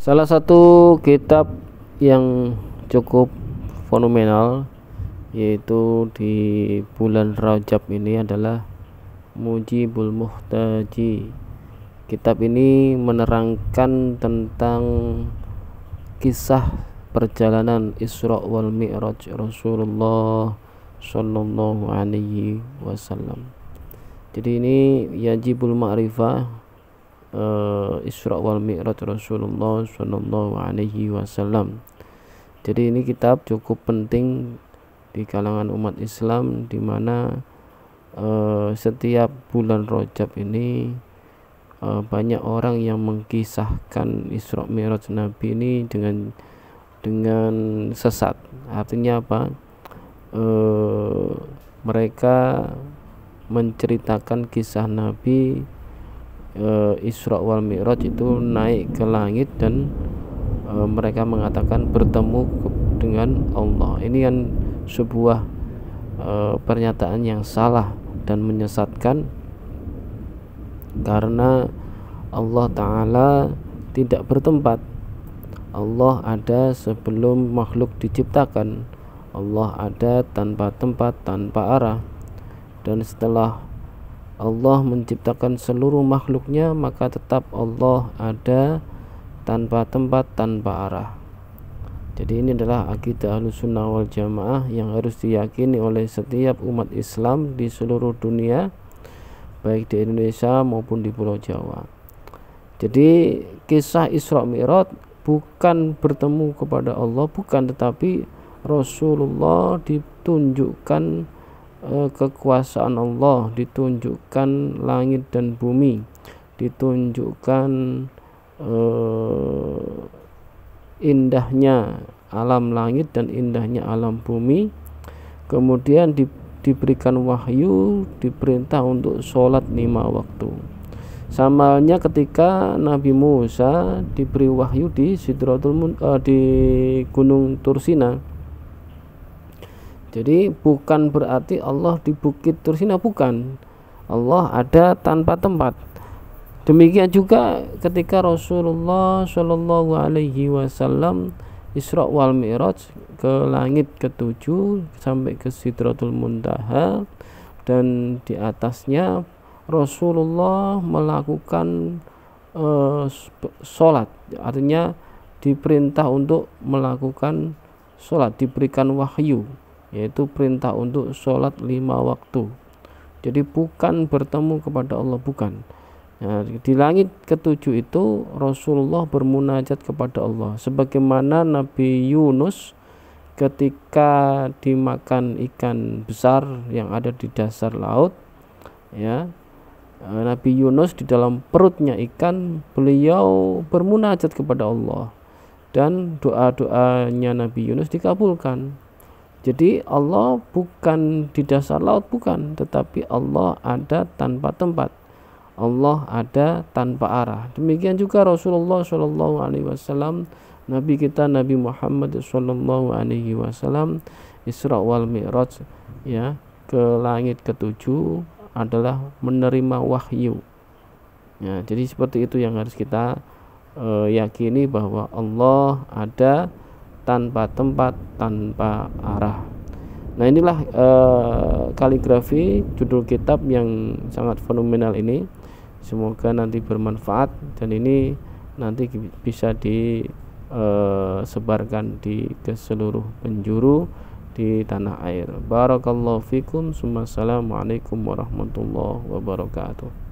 Salah satu kitab yang cukup fenomenal yaitu di bulan Rajab ini adalah Mujibul Muhtaji. Kitab ini menerangkan tentang kisah perjalanan Isra wal Mi'raj Rasulullah Shallallahu Alaihi Wasallam. Jadi ini yajibul ma'rifah Isra wal Mi'raj Rasulullah Shallallahu Alaihi Wasallam. Jadi ini kitab cukup penting di kalangan umat Islam, di mana setiap bulan Rajab ini banyak orang yang mengkisahkan Isra Mi'raj Nabi ini dengan sesat. Artinya apa? Mereka menceritakan kisah Nabi Isra wal Mi'raj itu naik ke langit dan mereka mengatakan bertemu dengan Allah. Ini kan sebuah pernyataan yang salah dan menyesatkan, karena Allah Ta'ala tidak bertempat. Allah ada sebelum makhluk diciptakan, Allah ada tanpa tempat, tanpa arah, dan setelah Allah menciptakan seluruh makhluknya, maka tetap Allah ada tanpa tempat, tanpa arah. Jadi ini adalah akidah Ahlussunnah Wal Jamaah yang harus diyakini oleh setiap umat Islam di seluruh dunia, baik di Indonesia maupun di Pulau Jawa. Jadi kisah Isra Mi'raj bukan bertemu kepada Allah, bukan, tetapi Rasulullah ditunjukkan kekuasaan Allah, ditunjukkan langit dan bumi, ditunjukkan indahnya alam langit dan indahnya alam bumi. Kemudian diberikan wahyu, diperintah untuk sholat 5 waktu. Sama halnya ketika Nabi Musa diberi wahyu di di Gunung Tursina. Jadi bukan berarti Allah di Bukit Tursina, bukan. Allah ada tanpa tempat. Demikian juga ketika Rasulullah Shallallahu Alaihi Wasallam Isra wal Mi'raj ke langit ke-7 sampai ke Sidratul Muntaha, dan di atasnya Rasulullah melakukan sholat. Artinya diperintah untuk melakukan sholat, diberikan wahyu, yaitu perintah untuk sholat 5 waktu. Jadi bukan bertemu kepada Allah, bukan. Nah, di langit ke-7 itu Rasulullah bermunajat kepada Allah, sebagaimana Nabi Yunus ketika dimakan ikan besar yang ada di dasar laut, ya, Nabi Yunus di dalam perutnya ikan, beliau bermunajat kepada Allah dan doa-doanya Nabi Yunus dikabulkan. Jadi Allah bukan di dasar laut, bukan, tetapi Allah ada tanpa tempat, Allah ada tanpa arah. Demikian juga Rasulullah Shallallahu Alaihi Wasallam, Nabi kita Nabi Muhammad Shallallahu Alaihi Wasallam, Isra wal Mi'raj, ya, ke langit ke-7 adalah menerima wahyu. Ya, jadi seperti itu yang harus kita yakini, bahwa Allah ada tanpa tempat, tanpa arah. Nah, inilah kaligrafi judul kitab yang sangat fenomenal ini. Semoga nanti bermanfaat, dan ini nanti bisa disebarkan ke seluruh penjuru di tanah air. Barakallahu fikum. Assalamualaikum warahmatullahi wabarakatuh.